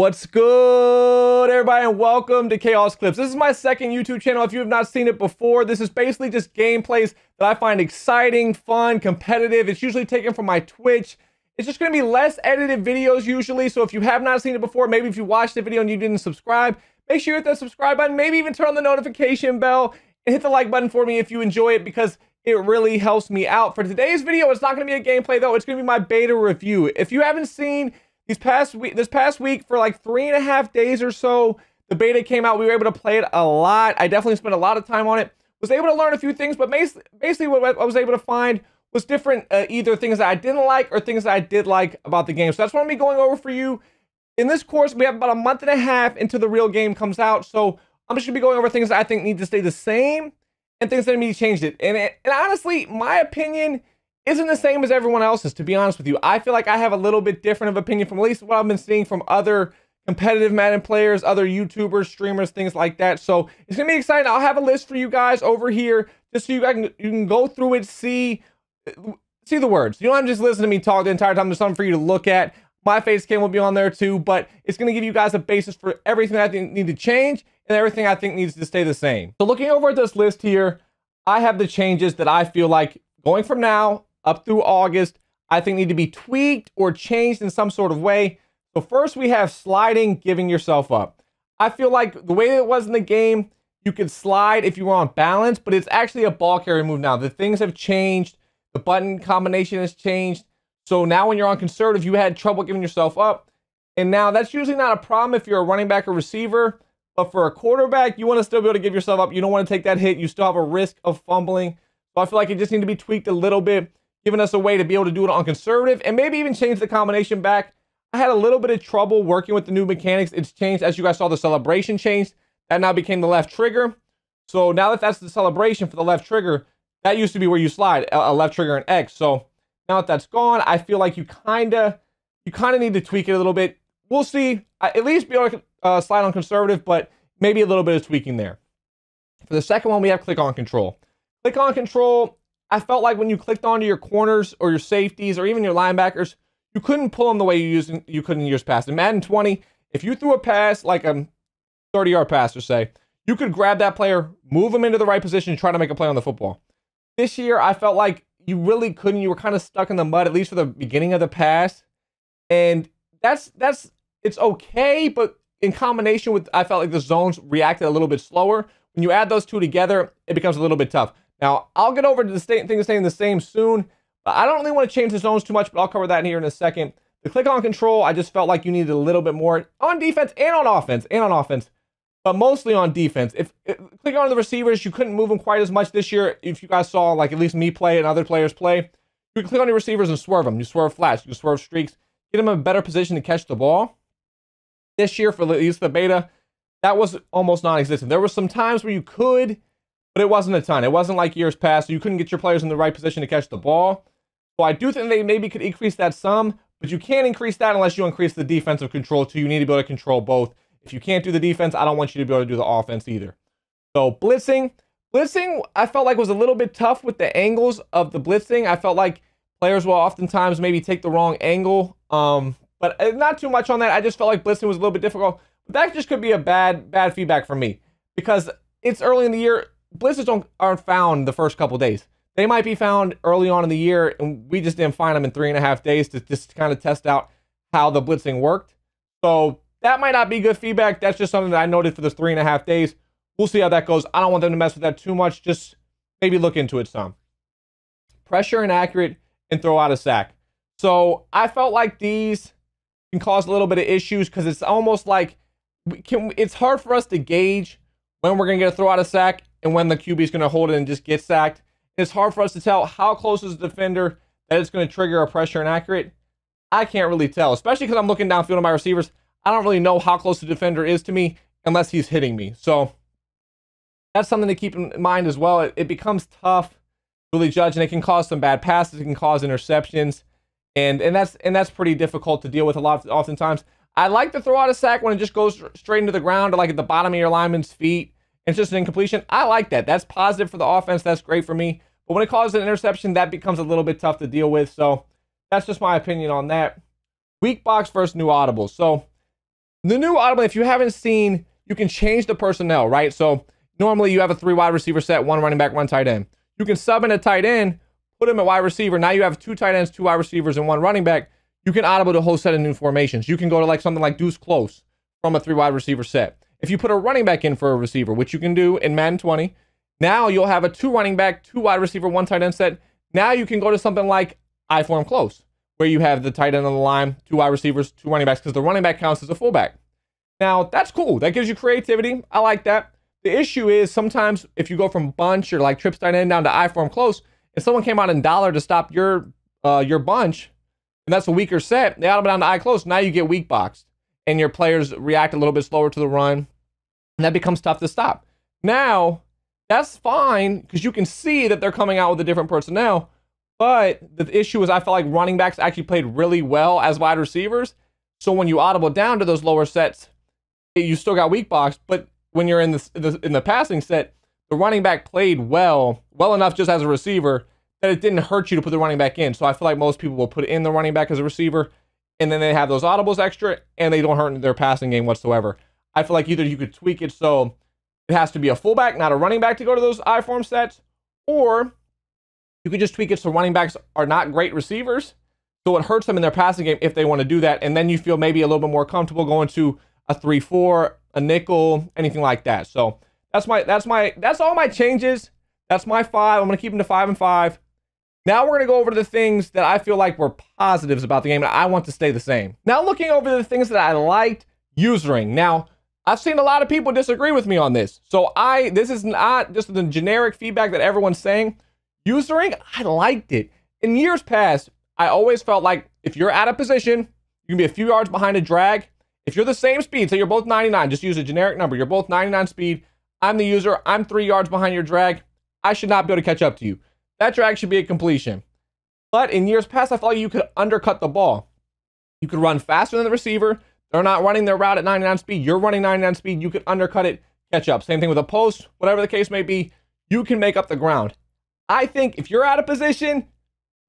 What's good, everybody, and welcome to Chaos Clips. This is my second YouTube channel. If you have not seen it before, this is basically just gameplays that I find exciting, fun, competitive. It's usually taken from my Twitch. It's just going to be less edited videos usually, so if you have not seen it before, maybe if you watched the video and you didn't subscribe, make sure you hit that subscribe button, maybe even turn on the notification bell, and hit the like button for me if you enjoy it, because it really helps me out. For today's video, it's not going to be a gameplay, though. It's going to be my beta review. If you haven't seen this past week, for like 3.5 days or so, the beta came out. We were able to play it a lot. I definitely spent a lot of time on it. Was able to learn a few things, but basically what I was able to find was different, either things that I didn't like or things that I did like about the game. So that's what I'm going to be going over for you. In this course, we have about a month and a half until the real game comes out. So I'm just going to be going over things that I think need to stay the same and things that need to be changed. And honestly, my opinion isn't the same as everyone else's, to be honest with you. I feel like I have a little bit different of opinion from at least what I've been seeing from other competitive Madden players, other YouTubers, streamers, things like that. So it's gonna be exciting. I'll have a list for you guys over here just so you can go through it, see the words. You don't have to just listen to me talk the entire time. There's something for you to look at. My face cam will be on there too, but it's gonna give you guys a basis for everything that I think need to change and everything I think needs to stay the same. So looking over at this list here, I have the changes that I feel like going from now up through August, I think need to be tweaked or changed in some sort of way. So first we have sliding, giving yourself up. I feel like the way that it was in the game, you could slide if you were on balance, but it's actually a ball carrier move now. The things have changed. The button combination has changed. So now when you're on conservative, you had trouble giving yourself up. And now that's usually not a problem if you're a running back or receiver, but for a quarterback, you want to still be able to give yourself up. You don't want to take that hit. You still have a risk of fumbling. So I feel like it just needs to be tweaked a little bit, giving us a way to be able to do it on conservative and maybe even change the combination back. I had a little bit of trouble working with the new mechanics. It's changed. As you guys saw, the celebration changed. That now became the left trigger. So now that that's the celebration for the left trigger, that used to be where you slide, a left trigger and X. So now that that's gone, I feel like you kind of need to tweak it a little bit. We'll see. I at least be able to slide on conservative, but maybe a little bit of tweaking there. For the second one, we have click on control. Click on control, I felt like when you clicked onto your corners or your safeties or even your linebackers, you couldn't pull them the way you could in years past. In Madden 20, if you threw a pass, like a 30-yard pass or say, you could grab that player, move him into the right position, try to make a play on the football. This year, I felt like you really couldn't. You were kind of stuck in the mud, at least for the beginning of the pass. And it's okay, but in combination with, I felt like the zones reacted a little bit slower. When you add those two together, it becomes a little bit tough. Now, I'll get over to the thing staying the same soon. But I don't really want to change the zones too much, but I'll cover that in here in a second. The click on control, I just felt like you needed a little bit more on defense and on offense, but mostly on defense. If click on the receivers, you couldn't move them quite as much this year. If you guys saw, like, at least me play and other players play, you can click on your receivers and swerve them. You swerve flats, you swerve streaks, get them in a better position to catch the ball. This year, for at least the beta, that was almost non-existent. There were some times where you could, but it wasn't a ton. It wasn't like years past, so you couldn't get your players in the right position to catch the ball. So I do think they maybe could increase that some, but you can't increase that unless you increase the defensive control too. You need to be able to control both. If you can't do the defense, I don't want you to be able to do the offense either. So blitzing. Blitzing, I felt like was a little bit tough with the angles of the blitzing. I felt like players will oftentimes maybe take the wrong angle, but not too much on that. I just felt like blitzing was a little bit difficult. But that just could be a bad feedback for me because it's early in the year. Blitzes aren't found the first couple days. They might be found early on in the year, and we just didn't find them in 3.5 days to just kind of test out how the blitzing worked. So that might not be good feedback. That's just something that I noted for those 3.5 days. We'll see how that goes. I don't want them to mess with that too much. Just maybe look into it some. Pressure inaccurate and throw out a sack. So I felt like these can cause a little bit of issues because it's almost like it's hard for us to gauge when we're going to get a throw out a sack and when the QB is going to hold it and just get sacked. It's hard for us to tell how close is the defender that it's going to trigger a pressure inaccurate. I can't really tell, especially because I'm looking downfield at my receivers. I don't really know how close the defender is to me unless he's hitting me. So that's something to keep in mind as well. It becomes tough to really judge, and it can cause some bad passes. It can cause interceptions, and that's pretty difficult to deal with a lot. Oftentimes, I like to throw out a sack when it just goes straight into the ground or like at the bottom of your lineman's feet. It's just an incompletion. I like that. That's positive for the offense. That's great for me. But when it causes an interception, that becomes a little bit tough to deal with. So that's just my opinion on that. Weak box versus new audibles. So The new audible, if you haven't seen, you can change the personnel, right? So normally you have a 3 wide receiver set, 1 running back, 1 tight end. You can sub in a tight end, put him at wide receiver. Now you have 2 tight ends, 2 wide receivers, and 1 running back. You can audible the whole set of new formations. You can go to like something like Deuce Close from a 3 wide receiver set. If you put a running back in for a receiver, which you can do in Madden 20, now you'll have a 2 running back, 2 wide receiver, 1 tight end set. Now you can go to something like I form close, where you have the tight end on the line, 2 wide receivers, 2 running backs, because the running back counts as a fullback. Now that's cool. That gives you creativity. I like that. The issue is sometimes if you go from bunch or like trips tight end down to I form close, if someone came out in dollar to stop your bunch, and that's a weaker set, they out down to I close. Now you get weak boxed, and your players react a little bit slower to the run, and that becomes tough to stop. Now that's fine because you can see that they're coming out with a different personnel. But the issue is I felt like running backs actually played really well as wide receivers. So when you audible down to those lower sets, you still got weak box. But when you're in the passing set, the running back played well enough just as a receiver that it didn't hurt you to put the running back in. So I feel like most people will put in the running back as a receiver, and then they have those audibles extra, and they don't hurt their passing game whatsoever. I feel like either you could tweak it so it has to be a fullback, not a running back, to go to those I-form sets, or you could just tweak it so running backs are not great receivers, so it hurts them in their passing game if they want to do that. And then you feel maybe a little bit more comfortable going to a 3-4, a nickel, anything like that. So that's all my changes. That's my 5. I'm going to keep them to 5 and 5. Now we're going to go over to the things that I feel like were positives about the game and I want to stay the same. Now looking over the things that I liked, usering. Now I've seen a lot of people disagree with me on this. So this is not just the generic feedback that everyone's saying. Usering, I liked it. In years past, I always felt like if you're out of position, you can be a few yards behind a drag. If you're the same speed, so you're both 99, just use a generic number. You're both 99 speed. I'm the user. I'm 3 yards behind your drag. I should not be able to catch up to you. That drag should be a completion. But in years past, I felt like you could undercut the ball. You could run faster than the receiver. They're not running their route at 99 speed. You're running 99 speed. You could undercut it, catch up. Same thing with a post. Whatever the case may be, you can make up the ground. I think if you're out of position,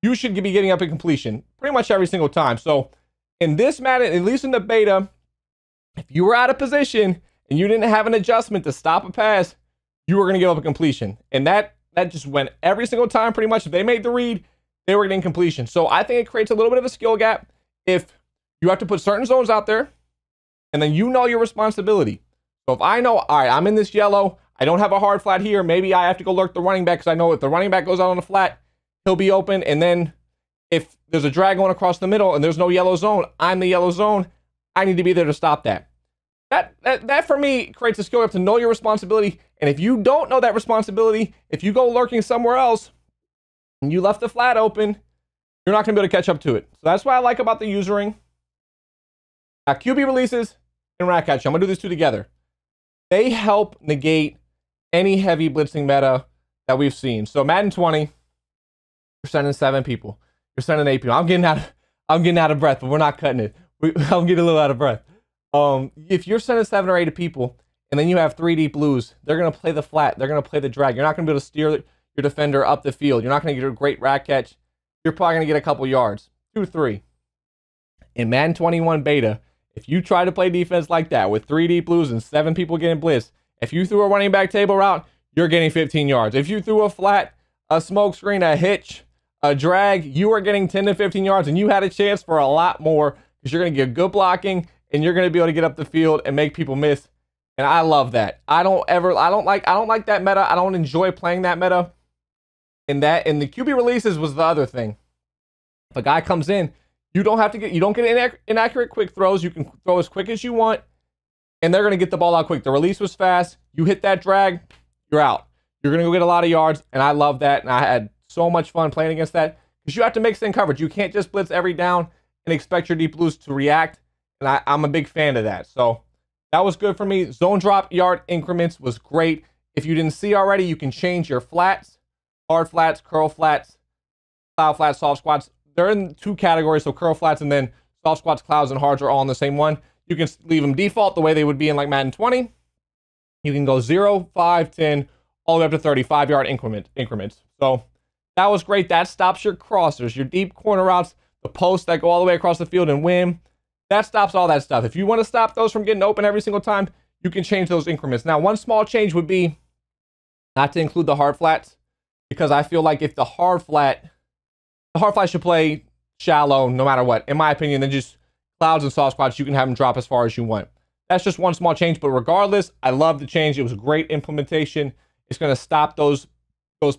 you should be getting up a completion pretty much every single time. So in this Madden, at least in the beta, if you were out of position and you didn't have an adjustment to stop a pass, you were going to give up a completion. And that just went every single time pretty much. If they made the read, they were getting completion. So I think it creates a little bit of a skill gap if you have to put certain zones out there and then you know your responsibility. So if I know, all right, I'm in this yellow, I don't have a hard flat here. Maybe I have to go lurk the running back because I know if the running back goes out on the flat, he'll be open. And then if there's a drag going across the middle and there's no yellow zone, I'm the yellow zone. I need to be there to stop that. That for me creates a skill up to know your responsibility. And if you don't know that responsibility, if you go lurking somewhere else and you left the flat open, you're not going to be able to catch up to it. So that's what I like about the usering. Now QB releases and rat catch. I'm going to do these two together. They help negate any heavy blitzing meta that we've seen. So Madden 20, you're sending 7 people. You're sending 8 people. I'm getting out of breath, but we're not cutting it. I'm getting a little out of breath. If you're sending 7 or 8 people, and then you have 3 deep blues, they're going to play the flat. They're going to play the drag. You're not going to be able to steer your defender up the field. You're not going to get a great rat catch. You're probably going to get a couple yards, 2, 3. In Madden 21 beta, if you try to play defense like that with 3 deep blues and 7 people getting blitzed, if you threw a running back table route, you're getting 15 yards. If you threw a flat, a smoke screen, a hitch, a drag, you are getting 10 to 15 yards, and you had a chance for a lot more because you're going to get good blocking, and you're going to be able to get up the field and make people miss. And I love that. I don't like that meta. I don't enjoy playing that meta. And the QB releases was the other thing. If a guy comes in, you don't get inaccurate quick throws. You can throw as quick as you want, and they're going to get the ball out quick. The release was fast. You hit that drag, you're out. You're going to go get a lot of yards, and I love that, and I had so much fun playing against that because you have to mix in coverage. You can't just blitz every down and expect your deep blues to react, and I'm a big fan of that. So that was good for me. Zone drop yard increments was great. If you didn't see already, you can change your flats, hard flats, curl flats, cloud flats, soft squats. They're in 2 categories, so curl flats and then soft squats, clouds, and hards are all in the same one. You can leave them default the way they would be in like Madden 20. You can go 0, 5, 10, all the way up to 35 yard increments. So that was great. That stops your crossers, your deep corner routes, the posts that go all the way across the field and win. That stops all that stuff. If you want to stop those from getting open every single time, you can change those increments. Now, one small change would be not to include the hard flats, because I feel like if the hard flat should play shallow no matter what, in my opinion. Then just Clouds and soft squats, you can have them drop as far as you want. That's just one small change, but regardless, I love the change. It was a great implementation. It's going to stop those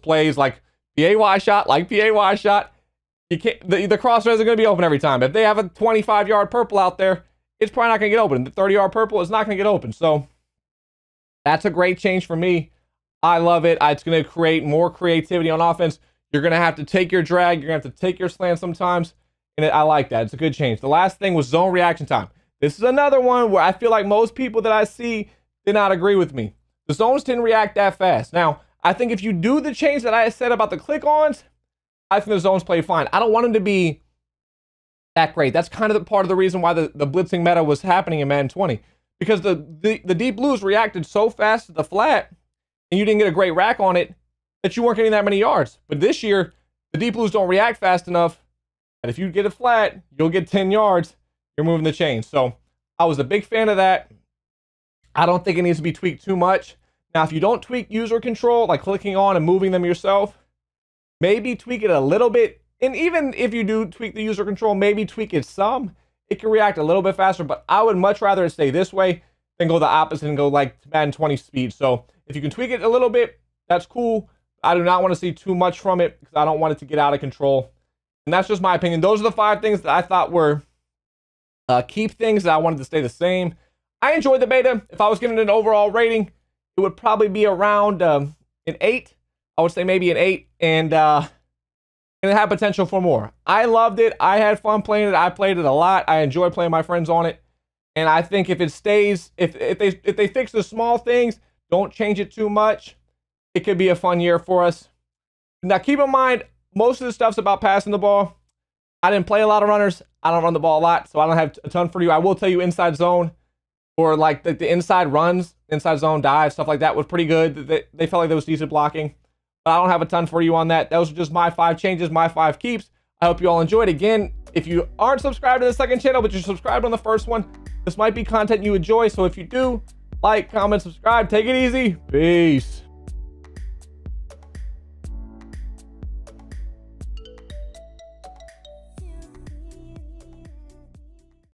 plays like PAY shot, You can't, the cross threads are going to be open every time. If they have a 25-yard purple out there, it's probably not going to get open. The 30-yard purple is not going to get open. So that's a great change for me. I love it. It's going to create more creativity on offense. You're going to have to take your drag. You're going to have to take your slant sometimes. And I like that. It's a good change. The last thing was zone reaction time. This is another one where I feel like most people that I see did not agree with me. The zones didn't react that fast. Now, I think if you do the change that I said about the click-ons, I think the zones play fine. I don't want them to be that great. That's kind of the part of the reason why the blitzing meta was happening in Madden 20. Because the deep blues reacted so fast to the flat, and you didn't get a great rack on it, that you weren't getting that many yards. But this year, the deep blues don't react fast enough. And if you get a flat, you'll get 10 yards. You're moving the chains. So I was a big fan of that. I don't think it needs to be tweaked too much. Now, if you don't tweak user control, like clicking on and moving them yourself, maybe tweak it a little bit. And even if you do tweak the user control, maybe tweak it some. It can react a little bit faster, but I would much rather it stay this way than go the opposite and go like Madden 20 speed. So if you can tweak it a little bit, that's cool. I do not want to see too much from it because I don't want it to get out of control. And that's just my opinion. Those are the 5 things that I thought were keep things that I wanted to stay the same. I enjoyed the beta. If I was giving it an overall rating, it would probably be around an 8. I would say maybe an 8. And it had potential for more. I loved it. I had fun playing it. I played it a lot. I enjoyed playing my friends on it. And I think if it stays, if they fix the small things, don't change it too much, it could be a fun year for us. Now, keep in mind, most of the stuff's about passing the ball. I didn't play a lot of runners. I don't run the ball a lot, so I don't have a ton for you. I will tell you inside zone or like the inside runs, inside zone dives, stuff like that was pretty good. They felt like there was decent blocking, but I don't have a ton for you on that. Those are just my 5 changes, my 5 keeps. I hope you all enjoyed. Again, if you aren't subscribed to the second channel, but you're subscribed on the first one, this might be content you enjoy. So if you do, like, comment, subscribe. Take it easy. Peace.